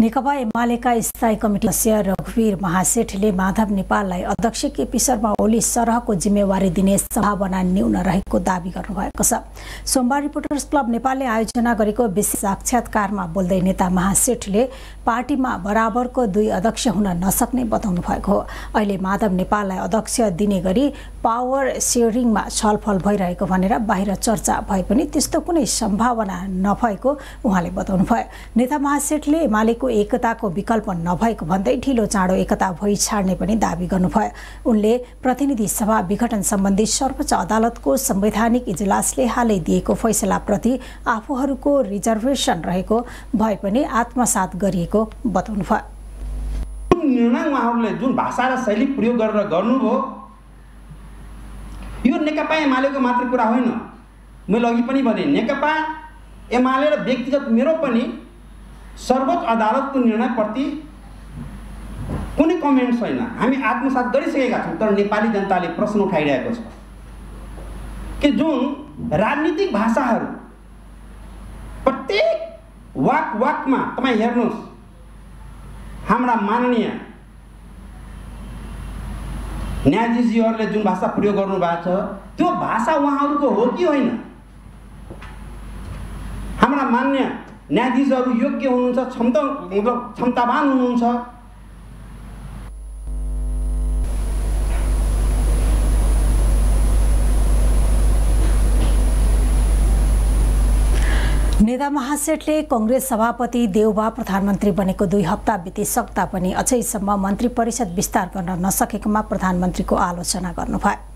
नेकपा एमालेका स्थायी कमिटी सदस्य रघुवीर महासेठले माधव नेपाललाई अध्यक्ष केपी शर्मा ओली सरहको जिम्मेवारी दिने सम्भावना न्यून रहेको दाबी गर्नुभएको छ। सोमबार रिपोर्टर्स क्लब नेपालले आयोजना गरेको विशेष साक्षात्कारमा बोल्दै नेता महासेठले पार्टीमा बराबरको दुई अध्यक्ष हुन नसक्ने बताउनु भएको हो। अहिले माधव नेपाललाई अध्यक्ष दिने गरी पावर शेयरिङमा छलफल भइरहेको भनेर बाहिर चर्चा भए पनि त्यस्तो कुनै सम्भावना नभएको उहाँले बताउनुभयो। नेता महासेठले एमालेको एकताको विकल्प नभएको भन्दै ढिलो चाँडो एकता भई छाड्ने पनि दाबी गर्नुभयो। उनले प्रतिनिधि सभा विघटन सम्बन्धी सर्वोच्च अदालतको संवैधानिक इजलासले हालै दिएको फैसलाप्रति आफूहरूको रिजर्भेसन रहेको भए पनि आत्मसात गरिएको बताउनुभयो। निर्णय उहाँहरूले जुन भाषा र शैली प्रयोग गरेर गर्नुभयो यो नेकपा एमालेको मात्र कुरा होइन। मैले अघि पनि भने नेकपा एमाले र व्यक्तिगत मेरो पनि सर्वोच्च अदालतको निर्णयप्रति कुनै कमेन्ट छैन। हामी आत्मसात गरिसकेका छौँ। तर नेपाली जनताले प्रश्न उठाइरहेको छ कि जुन राजनीतिक भाषाहरू प्रत्येक वाक वाकमा तपाईँ हेर्नुहोस्, हाम्रा माननीय न्यायाधीशजीहरूले जुन भाषा प्रयोग गर्नुभएको छ त्यो भाषा उहाँहरूको हो कि होइन? हाम्रा मान्य न्यायाधीशहरू योग्य हुनुहुन्छ, क्षमतावान हुनुहुन्छ, नेता महासेठले कांग्रेस सभापति देवभाव प्रधानमन्त्री बनेको दुई हप्ता बितिसक्दा पनि अझैसम्म मन्त्री परिषद विस्तार गर्न नसकेकोमा प्रधानमन्त्रीको आलोचना गर्नुभयो।